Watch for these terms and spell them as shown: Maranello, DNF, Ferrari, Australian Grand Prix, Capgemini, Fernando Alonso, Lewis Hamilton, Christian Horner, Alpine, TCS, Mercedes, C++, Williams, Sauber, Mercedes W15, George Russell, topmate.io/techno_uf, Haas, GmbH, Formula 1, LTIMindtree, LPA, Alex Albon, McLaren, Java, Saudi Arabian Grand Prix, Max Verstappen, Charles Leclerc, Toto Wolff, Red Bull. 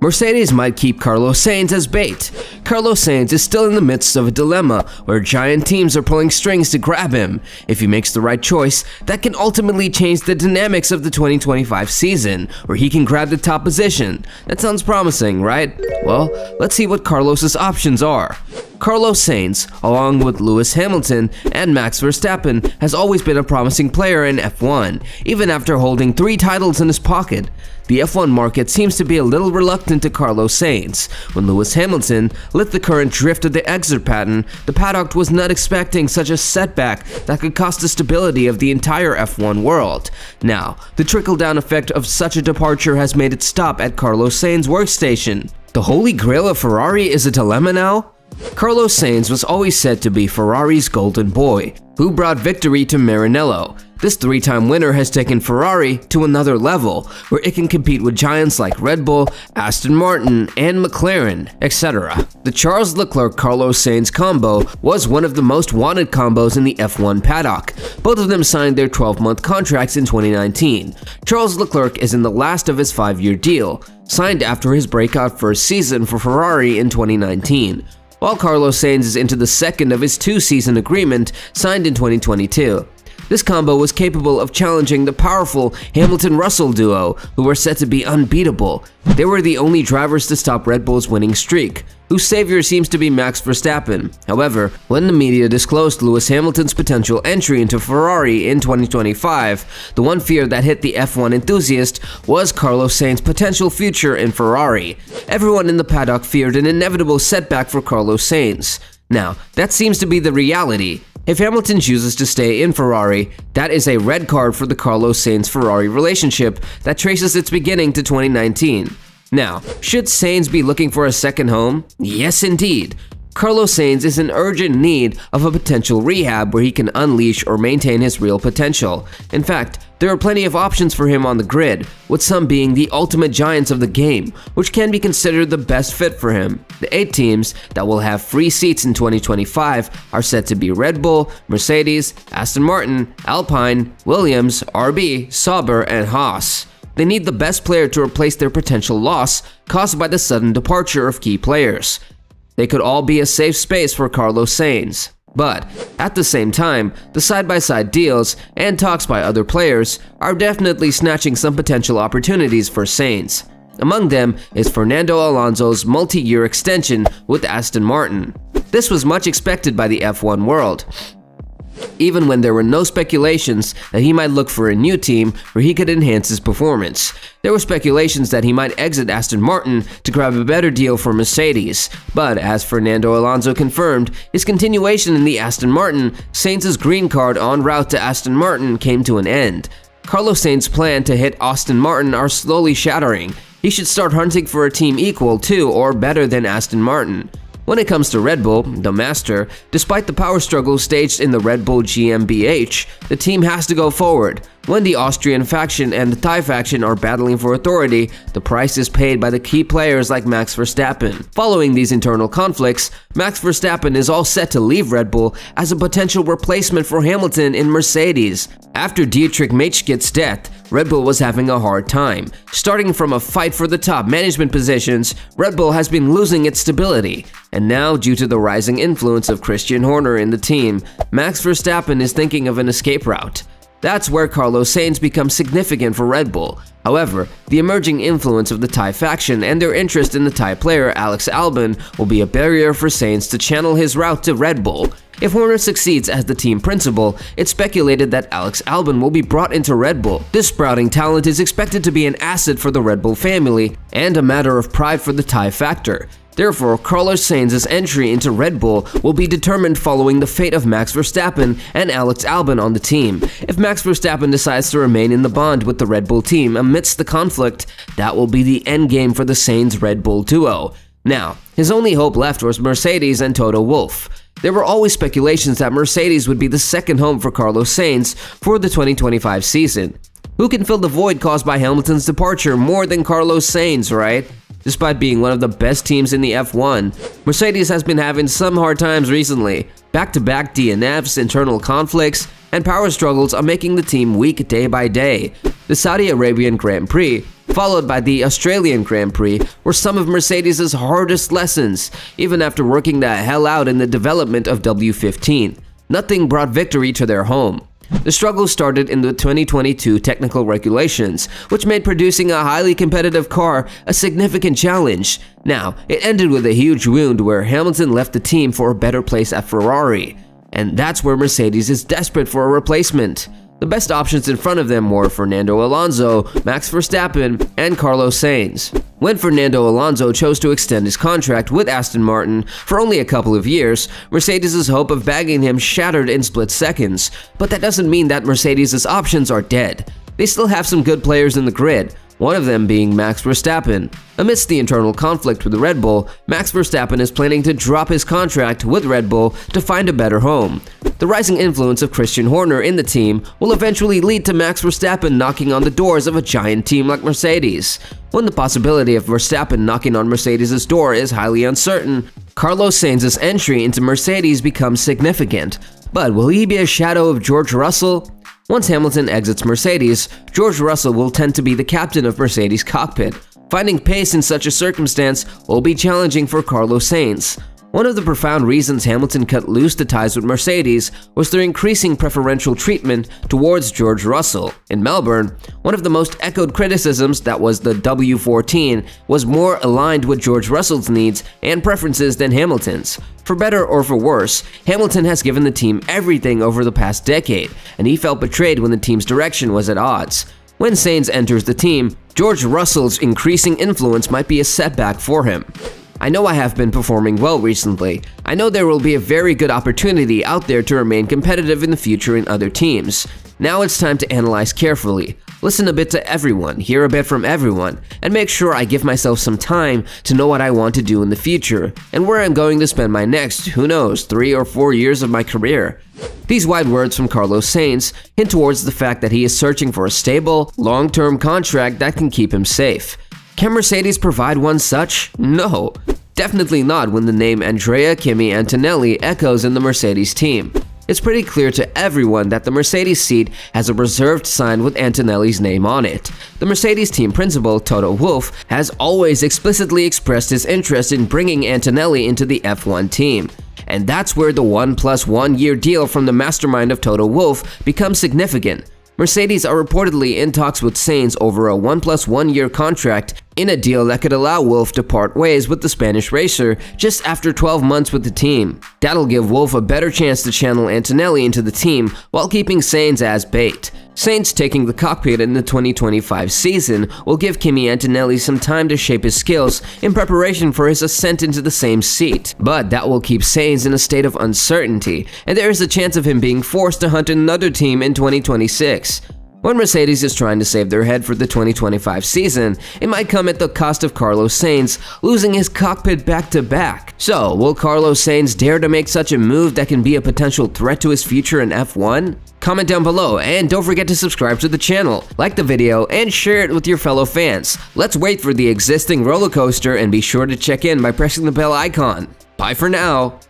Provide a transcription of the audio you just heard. Mercedes might keep Carlos Sainz as bait. Carlos Sainz is still in the midst of a dilemma where giant teams are pulling strings to grab him. If he makes the right choice, that can ultimately change the dynamics of the 2025 season, where he can grab the top position. That sounds promising, right? Well, let's see what Carlos's options are. Carlos Sainz, along with Lewis Hamilton and Max Verstappen, has always been a promising player in F1, even after holding 3 titles in his pocket. The F1 market seems to be a little reluctant to Carlos Sainz. When Lewis Hamilton lit the current drift of the exit pattern, the paddock was not expecting such a setback that could cost the stability of the entire F1 world. Now, the trickle-down effect of such a departure has made it stop at Carlos Sainz's workstation. The holy grail of Ferrari is a dilemma now? Carlos Sainz was always said to be Ferrari's golden boy, who brought victory to Maranello. This 3-time winner has taken Ferrari to another level, where it can compete with giants like Red Bull, Aston Martin, and McLaren, etc. The Charles Leclerc-Carlos Sainz combo was one of the most wanted combos in the F1 paddock. Both of them signed their 12-month contracts in 2019. Charles Leclerc is in the last of his 5-year deal, signed after his breakout first season for Ferrari in 2019. While Carlos Sainz is into the second of his 2-season agreement signed in 2022. This combo was capable of challenging the powerful Hamilton-Russell duo, who were said to be unbeatable. They were the only drivers to stop Red Bull's winning streak, whose savior seems to be Max Verstappen. However, when the media disclosed Lewis Hamilton's potential entry into Ferrari in 2025, the one fear that hit the F1 enthusiast was Carlos Sainz's potential future in Ferrari. Everyone in the paddock feared an inevitable setback for Carlos Sainz. Now, that seems to be the reality. If Hamilton chooses to stay in Ferrari, that is a red card for the Carlos Sainz-Ferrari relationship that traces its beginning to 2019. Now, should Sainz be looking for a second home? Yes, indeed. Carlos Sainz is in urgent need of a potential rehab where he can unleash or maintain his real potential. In fact, there are plenty of options for him on the grid, with some being the ultimate giants of the game, which can be considered the best fit for him. The 8 teams that will have free seats in 2025 are said to be Red Bull, Mercedes, Aston Martin, Alpine, Williams, RB, Sauber, and Haas. They need the best player to replace their potential loss caused by the sudden departure of key players. They could all be a safe space for Carlos Sainz. But, at the same time, the side-by-side deals and talks by other players are definitely snatching some potential opportunities for Sainz. Among them is Fernando Alonso's multi-year extension with Aston Martin. This was much expected by the F1 world. Even when there were no speculations that he might look for a new team where he could enhance his performance. There were speculations that he might exit Aston Martin to grab a better deal for Mercedes, but as Fernando Alonso confirmed, his continuation in the Aston Martin, Sainz's green card en route to Aston Martin came to an end. Carlos Sainz's plan to hit Aston Martin are slowly shattering. He should start hunting for a team equal to or better than Aston Martin. When it comes to Red Bull, the master, despite the power struggle staged in the Red Bull GmbH, the team has to go forward. When the Austrian faction and the Thai faction are battling for authority, the price is paid by the key players like Max Verstappen. Following these internal conflicts, Max Verstappen is all set to leave Red Bull as a potential replacement for Hamilton in Mercedes. After Dietrich Matesch's death, Red Bull was having a hard time. Starting from a fight for the top management positions, Red Bull has been losing its stability. And now, due to the rising influence of Christian Horner in the team, Max Verstappen is thinking of an escape route. That's where Carlos Sainz becomes significant for Red Bull. However, the emerging influence of the Thai faction and their interest in the Thai player Alex Albon will be a barrier for Sainz to channel his route to Red Bull. If Horner succeeds as the team principal, it's speculated that Alex Albon will be brought into Red Bull. This sprouting talent is expected to be an asset for the Red Bull family and a matter of pride for the Thai factor. Therefore, Carlos Sainz's entry into Red Bull will be determined following the fate of Max Verstappen and Alex Albon on the team. If Max Verstappen decides to remain in the bond with the Red Bull team amidst the conflict, that will be the endgame for the Sainz-Red Bull duo. Now, his only hope left was Mercedes and Toto Wolff. There were always speculations that Mercedes would be the second home for Carlos Sainz for the 2025 season. Who can fill the void caused by Hamilton's departure more than Carlos Sainz, right? Despite being one of the best teams in the F1, Mercedes has been having some hard times recently. Back-to-back DNFs, internal conflicts, and power struggles are making the team weak day by day. The Saudi Arabian Grand Prix followed by the Australian Grand Prix, were some of Mercedes' hardest lessons, even after working the hell out in the development of W15. Nothing brought victory to their home. The struggle started in the 2022 technical regulations, which made producing a highly competitive car a significant challenge. Now, it ended with a huge wound where Hamilton left the team for a better place at Ferrari. And that's where Mercedes is desperate for a replacement. The best options in front of them were Fernando Alonso, Max Verstappen, and Carlos Sainz. When Fernando Alonso chose to extend his contract with Aston Martin for only a couple of years, Mercedes' hope of bagging him shattered in split seconds. But that doesn't mean that Mercedes' options are dead. They still have some good players in the grid, one of them being Max Verstappen. Amidst the internal conflict with Red Bull, Max Verstappen is planning to drop his contract with Red Bull to find a better home. The rising influence of Christian Horner in the team will eventually lead to Max Verstappen knocking on the doors of a giant team like Mercedes. When the possibility of Verstappen knocking on Mercedes' door is highly uncertain, Carlos Sainz's entry into Mercedes becomes significant. But will he be a shadow of George Russell? Once Hamilton exits Mercedes, George Russell will tend to be the captain of Mercedes' cockpit. Finding pace in such a circumstance will be challenging for Carlos Sainz. One of the profound reasons Hamilton cut loose the ties with Mercedes was their increasing preferential treatment towards George Russell. In Melbourne, one of the most echoed criticisms that was the W14 was more aligned with George Russell's needs and preferences than Hamilton's. For better or for worse, Hamilton has given the team everything over the past decade, and he felt betrayed when the team's direction was at odds. When Sainz enters the team, George Russell's increasing influence might be a setback for him. I know I have been performing well recently. I know there will be a very good opportunity out there to remain competitive in the future in other teams. Now it's time to analyze carefully. Listen a bit to everyone, hear a bit from everyone, and make sure I give myself some time to know what I want to do in the future and where I'm going to spend my next, who knows, 3 or 4 years of my career. These wise words from Carlos Sainz hint towards the fact that he is searching for a stable, long-term contract that can keep him safe. Can Mercedes provide one such? No, definitely not when the name Andrea Kimi Antonelli echoes in the Mercedes team. It's pretty clear to everyone that the Mercedes seat has a reserved sign with Antonelli's name on it. The Mercedes team principal, Toto Wolff, has always explicitly expressed his interest in bringing Antonelli into the F1 team. And that's where the 1+1 year deal from the mastermind of Toto Wolff becomes significant. Mercedes are reportedly in talks with Sainz over a 1+1 year contract in a deal that could allow Wolff to part ways with the Spanish racer just after 12 months with the team. That'll give Wolff a better chance to channel Antonelli into the team while keeping Sainz as bait. Sainz taking the cockpit in the 2025 season will give Kimi Antonelli some time to shape his skills in preparation for his ascent into the same seat. But that will keep Sainz in a state of uncertainty, and there is a chance of him being forced to hunt another team in 2026. When Mercedes is trying to save their head for the 2025 season, it might come at the cost of Carlos Sainz losing his cockpit back-to-back. So, will Carlos Sainz dare to make such a move that can be a potential threat to his future in F1? Comment down below, and don't forget to subscribe to the channel, like the video, and share it with your fellow fans. Let's wait for the existing roller coaster and be sure to check in by pressing the bell icon. Bye for now!